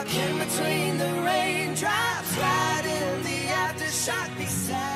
stuck in between the raindrops, riding the aftershock beside.